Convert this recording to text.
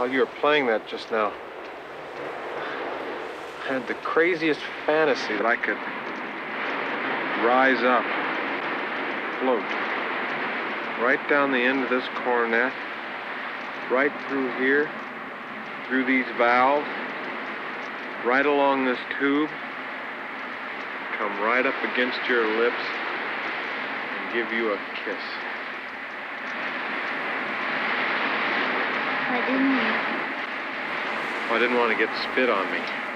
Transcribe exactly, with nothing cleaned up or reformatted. While you were playing that just now, I had the craziest fantasy that I could rise up, float, right down the end of this coronet, right through here, through these valves, right along this tube, come right up against your lips and give you a kiss. Why didn't you? Well, I didn't want to get spit on me.